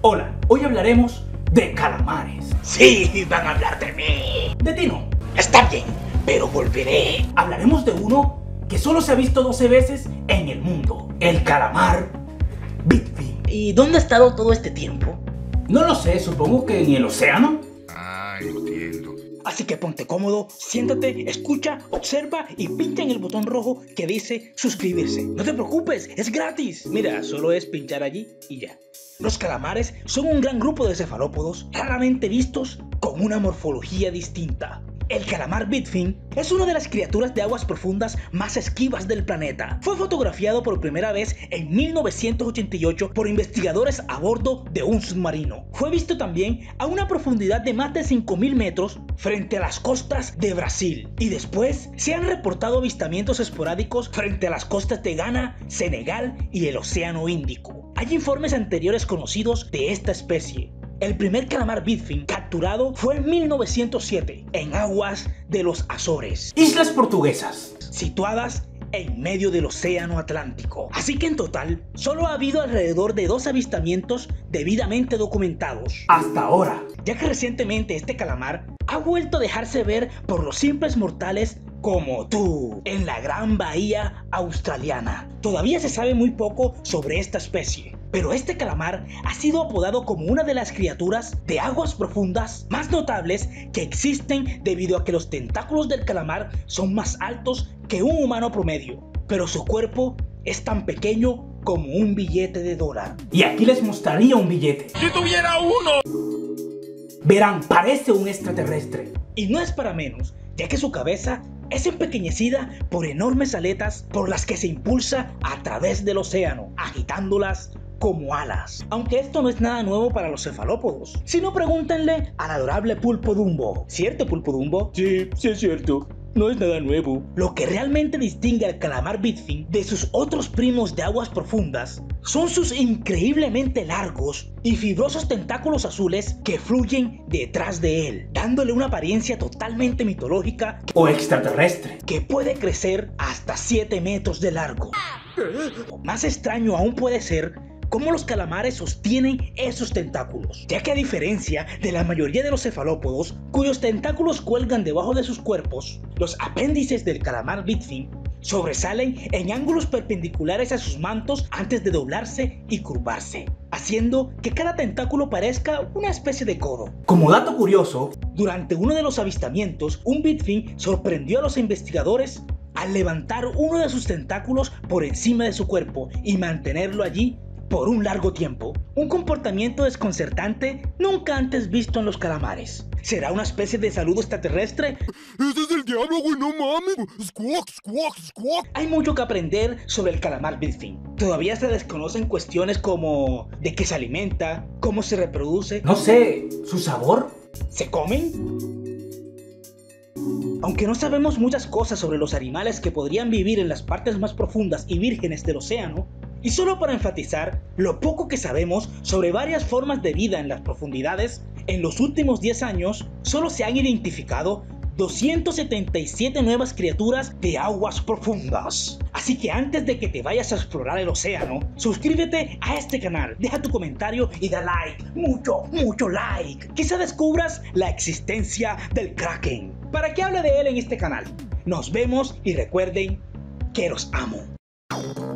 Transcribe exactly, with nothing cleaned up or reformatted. Hola, hoy hablaremos de calamares. Sí, van a hablar de mí. De ti no. Está bien, pero volveré. Hablaremos de uno que solo se ha visto doce veces en el mundo. El calamar Bigfin. ¿Y dónde ha estado todo este tiempo? No lo sé, supongo que en el océano. Ah, entiendo. Así que ponte cómodo, siéntate, escucha, observa y pincha en el botón rojo que dice suscribirse. No te preocupes, es gratis. Mira, solo es pinchar allí y ya. Los calamares son un gran grupo de cefalópodos raramente vistos con una morfología distinta. El calamar Bigfin es una de las criaturas de aguas profundas más esquivas del planeta. Fue fotografiado por primera vez en mil novecientos ochenta y ocho por investigadores a bordo de un submarino. Fue visto también a una profundidad de más de cinco mil metros frente a las costas de Brasil. Y después se han reportado avistamientos esporádicos frente a las costas de Ghana, Senegal y el Océano Índico. Hay informes anteriores conocidos de esta especie. El primer calamar Bigfin capturado fue en mil novecientos siete en aguas de los Azores, islas portuguesas, situadas en medio del Océano Atlántico. Así que en total, solo ha habido alrededor de dos avistamientos debidamente documentados hasta ahora, ya que recientemente este calamar ha vuelto a dejarse ver por los simples mortales como tú, en la gran bahía australiana. Todavía se sabe muy poco sobre esta especie, pero este calamar ha sido apodado como una de las criaturas de aguas profundas más notables que existen debido a que los tentáculos del calamar son más altos que un humano promedio, pero su cuerpo es tan pequeño como un billete de dólar. Y aquí les mostraría un billete. ¡Si tuviera uno! Verán, parece un extraterrestre. Y no es para menos, ya que su cabeza es empequeñecida por enormes aletas por las que se impulsa a través del océano, agitándolas como alas. Aunque esto no es nada nuevo para los cefalópodos, sino pregúntenle al adorable pulpo Dumbo. ¿Cierto, pulpo Dumbo? Sí, sí es cierto. No es nada nuevo. Lo que realmente distingue al calamar Bigfin de sus otros primos de aguas profundas son sus increíblemente largos y fibrosos tentáculos azules que fluyen detrás de él, dándole una apariencia totalmente mitológica o extraterrestre, que puede crecer hasta siete metros de largo. Más extraño aún puede ser cómo los calamares sostienen esos tentáculos, ya que a diferencia de la mayoría de los cefalópodos, cuyos tentáculos cuelgan debajo de sus cuerpos, los apéndices del calamar Bigfin sobresalen en ángulos perpendiculares a sus mantos antes de doblarse y curvarse, haciendo que cada tentáculo parezca una especie de codo. Como dato curioso, durante uno de los avistamientos, un Bigfin sorprendió a los investigadores al levantar uno de sus tentáculos por encima de su cuerpo y mantenerlo allí por un largo tiempo, un comportamiento desconcertante nunca antes visto en los calamares. ¿Será una especie de saludo extraterrestre? ¡Ese es el diablo, güey! ¡No mames! ¡Squawk, squawk, squawk! Hay mucho que aprender sobre el calamar Bigfin. Todavía se desconocen cuestiones como de qué se alimenta, cómo se reproduce. No sé, ¿su sabor? ¿Se comen? Aunque no sabemos muchas cosas sobre los animales que podrían vivir en las partes más profundas y vírgenes del océano, y solo para enfatizar lo poco que sabemos sobre varias formas de vida en las profundidades, en los últimos diez años solo se han identificado doscientas setenta y siete nuevas criaturas de aguas profundas. Así que antes de que te vayas a explorar el océano, suscríbete a este canal, deja tu comentario y da like, mucho, mucho like. Quizá descubras la existencia del Kraken, para que hable de él en este canal. Nos vemos y recuerden que los amo.